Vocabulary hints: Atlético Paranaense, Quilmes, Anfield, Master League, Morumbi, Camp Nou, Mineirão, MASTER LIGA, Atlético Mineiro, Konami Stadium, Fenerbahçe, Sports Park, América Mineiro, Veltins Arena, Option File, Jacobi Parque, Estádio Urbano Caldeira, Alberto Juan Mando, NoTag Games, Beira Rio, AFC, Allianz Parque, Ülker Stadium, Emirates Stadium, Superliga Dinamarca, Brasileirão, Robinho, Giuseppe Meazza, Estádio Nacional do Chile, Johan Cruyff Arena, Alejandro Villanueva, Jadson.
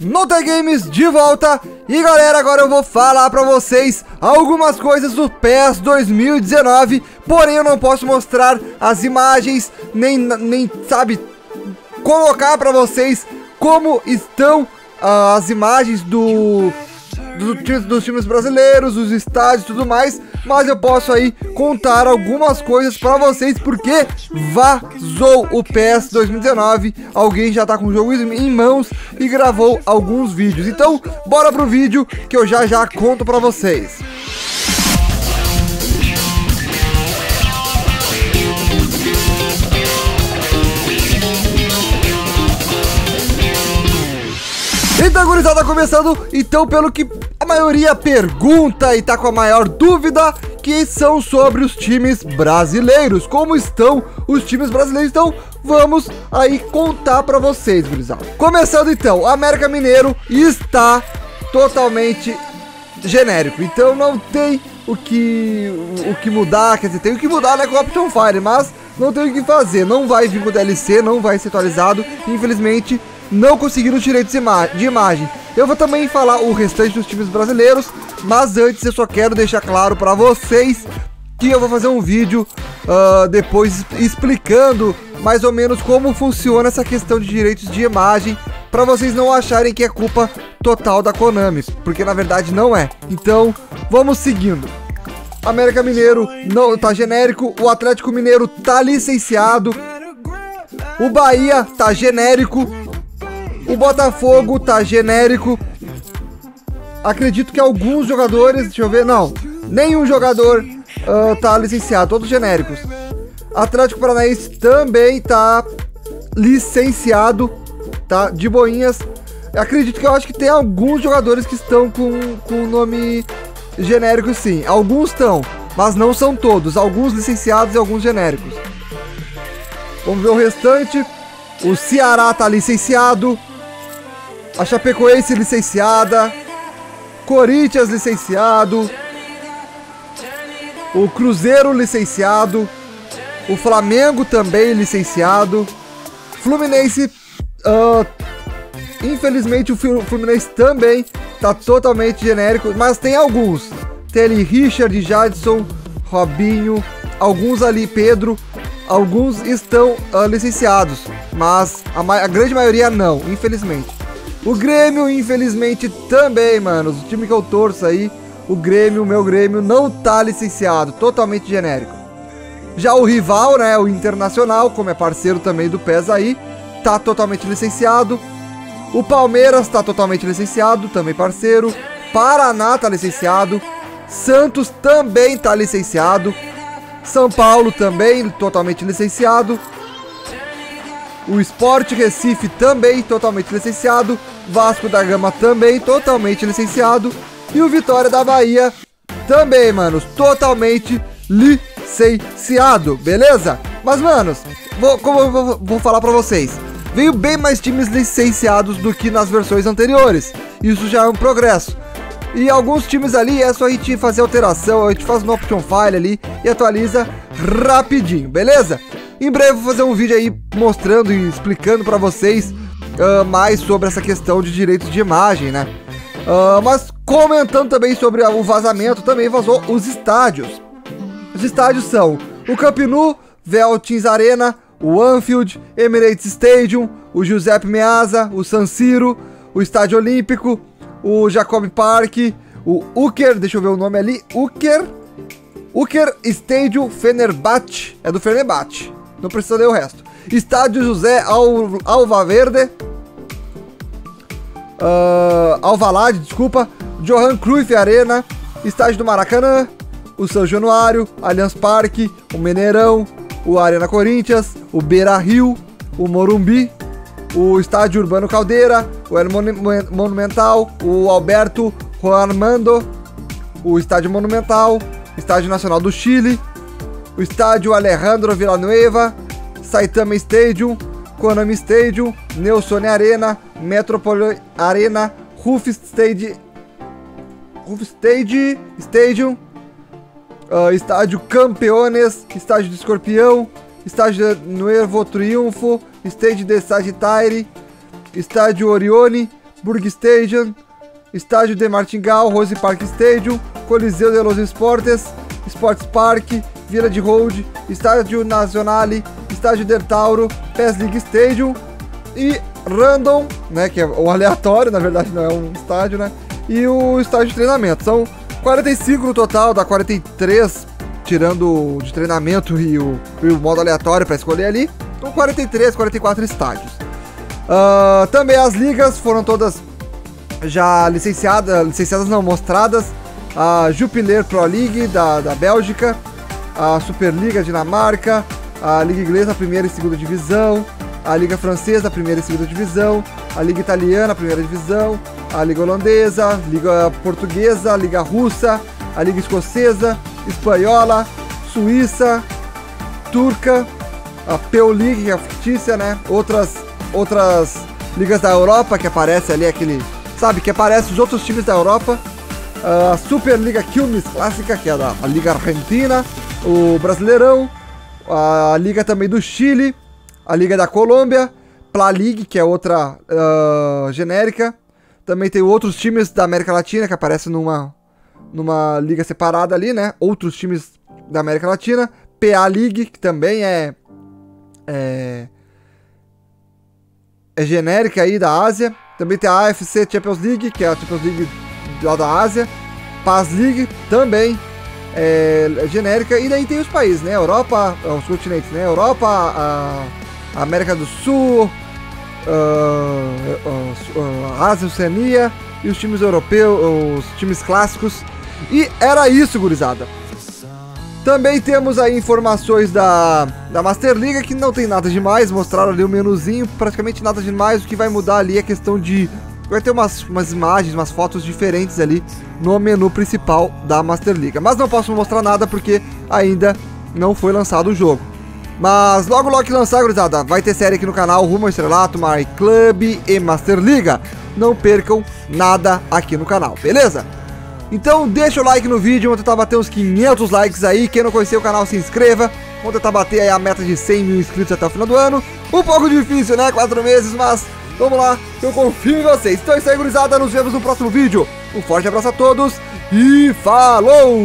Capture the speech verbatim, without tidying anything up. Nota Games de volta, e galera, agora eu vou falar pra vocês algumas coisas do P E S dois mil e dezenove, porém eu não posso mostrar as imagens, nem, nem sabe, colocar pra vocês como estão uh, as imagens do, do, do, dos times brasileiros, os estádios e tudo mais, mas eu posso aí contar algumas coisas pra vocês, porque vazou o P E S dois mil e dezenove, alguém já tá com o jogo em mãos e gravou alguns vídeos. Então, bora pro vídeo que eu já já conto pra vocês. Então, gurizada, começando, então, pelo que a maioria pergunta e tá com a maior dúvida, que são sobre os times brasileiros. Como estão os times brasileiros? Então, vamos aí contar pra vocês, gurizada. Começando, então, o América Mineiro está totalmente genérico. Então, não tem o que, o que mudar, quer dizer, tem o que mudar, né, com o Option Fire, mas não tem o que fazer. Não vai vir com o D L C, não vai ser atualizado, infelizmente. Não conseguiram os direitos de imagem. Eu vou também falar o restante dos times brasileiros, mas antes eu só quero deixar claro para vocês que eu vou fazer um vídeo uh, depois explicando mais ou menos como funciona essa questão de direitos de imagem, para vocês não acharem que é culpa total da Konami, porque na verdade não é. Então vamos seguindo. América Mineiro não tá genérico, o Atlético Mineiro tá licenciado, o Bahia tá genérico, o Botafogo tá genérico. Acredito que alguns jogadores, deixa eu ver, não, nenhum jogador uh, tá licenciado, todos genéricos. Atlético Paranaense também tá licenciado, tá, de boinhas. Acredito que eu acho que tem alguns jogadores que estão com, com nome genérico, sim. Alguns estão, mas não são todos, alguns licenciados e alguns genéricos. Vamos ver o restante. O Ceará tá licenciado, a Chapecoense licenciada, Corinthians licenciado, o Cruzeiro licenciado, o Flamengo também licenciado, Fluminense, uh, infelizmente o Fluminense também tá totalmente genérico, mas tem alguns, tem ali Richard, Jadson, Robinho, alguns ali, Pedro, alguns estão uh, licenciados, mas a, ma a grande maioria não, infelizmente. O Grêmio, infelizmente, também, mano. O time que eu torço aí, o Grêmio, o meu Grêmio, não tá licenciado. Totalmente genérico. Já o rival, né, o Internacional, como é parceiro também do P E S aí, tá totalmente licenciado. O Palmeiras tá totalmente licenciado, também parceiro. Paraná tá licenciado. Santos também tá licenciado. São Paulo também totalmente licenciado. O Sport Recife também totalmente licenciado. Vasco da Gama também totalmente licenciado. E o Vitória da Bahia também, manos, totalmente licenciado, beleza? Mas, manos, vou, como eu vou, vou falar pra vocês, veio bem mais times licenciados do que nas versões anteriores. Isso já é um progresso. E alguns times ali é só a gente fazer alteração, a gente faz no Option File ali e atualiza rapidinho, beleza? Em breve eu vou fazer um vídeo aí mostrando e explicando pra vocês uh, mais sobre essa questão de direitos de imagem, né? Uh, mas comentando também sobre o vazamento, também vazou os estádios. Os estádios são o Camp Nou, Veltins Arena, o Anfield, Emirates Stadium, o Giuseppe Meazza, o San Siro, o Estádio Olímpico, o Jacobi Parque, o Ülker, deixa eu ver o nome ali, Ülker, Ülker Stadium Fenerbahçe, é do Fenerbahçe, não precisa ler o resto. Estádio José Al, Alvaverde, uh, Alvalade, desculpa, Johan Cruyff Arena, Estádio do Maracanã, o São Januário, Allianz Parque, o Mineirão, o Arena Corinthians, o Beira Rio, o Morumbi, o Estádio Urbano Caldeira, o Monumental, o Alberto Juan Mando, o Estádio Monumental, Estádio Nacional do Chile, o Estádio Alejandro Villanueva, Saitama Stadium, Konami Stadium, Nelson Arena, Metropole Arena, Roof Stadium, Roof Stadium, Stadium uh, Estádio Campeones, Estádio do Escorpião, Estádio Nuevo Triunfo, Estádio de Sagitário, Estádio Orione, Burg Stadium, Estádio de Martingale, Rose Park Stadium, Coliseu de los Esportes, Sports Park, Village Road, Estádio Nacional, Estádio del Tauro, P E S League Stadium e Random, né, que é o aleatório, na verdade não é um estádio, né, e o estádio de treinamento. São quarenta e cinco no total, dá quarenta e três, tirando o de treinamento e o, e o modo aleatório para escolher ali, então quarenta e três, quarenta e quatro estádios. Uh, também as ligas foram todas já licenciadas, licenciadas não, mostradas, a Jupiler Pro League da, da Bélgica, a Superliga Dinamarca, a Liga Inglesa, a primeira e segunda divisão, a Liga Francesa, a primeira e segunda divisão, a Liga Italiana, a primeira divisão, a Liga Holandesa, a Liga Portuguesa, a Liga Russa, a Liga Escocesa, Espanhola, Suíça, Turca, a P E U League, que é fictícia, né? Outras, outras ligas da Europa que aparece ali, aquele, sabe, que aparece os outros times da Europa, a Superliga Quilmes Clássica, que é da a Liga Argentina, o Brasileirão, a Liga também do Chile, a Liga da Colômbia, Pla League, que é outra uh, genérica. Também tem outros times da América Latina, que aparecem numa, numa liga separada ali, né? Outros times da América Latina. P A League, que também é, é, é genérica aí da Ásia. Também tem a A F C Champions League, que é a Champions League lá da Ásia. P A S League, também é, é genérica. E daí tem os países, né? Europa, os continentes, né? Europa, a... América do Sul, uh, uh, uh, Ásia, Oceania e os times europeus, os times clássicos. E era isso, gurizada. Também temos aí informações da, da Master League, que não tem nada demais. Mostraram ali o um menuzinho, praticamente nada demais. O que vai mudar ali é a questão de... vai ter umas, umas imagens, umas fotos diferentes ali no menu principal da Master League. Mas não posso mostrar nada porque ainda não foi lançado o jogo. Mas logo logo que lançar, gurizada, vai ter série aqui no canal rumo ao estrelato, My Club e Master Liga. Não percam nada aqui no canal, beleza? Então deixa o like no vídeo, vamos tentar bater uns quinhentos likes aí. Quem não conheceu o canal, se inscreva. Vamos tentar bater aí a meta de cem mil inscritos até o final do ano. Um pouco difícil, né? Quatro meses, mas vamos lá, eu confio em vocês. Então é isso aí, gurizada, nos vemos no próximo vídeo. Um forte abraço a todos e falou!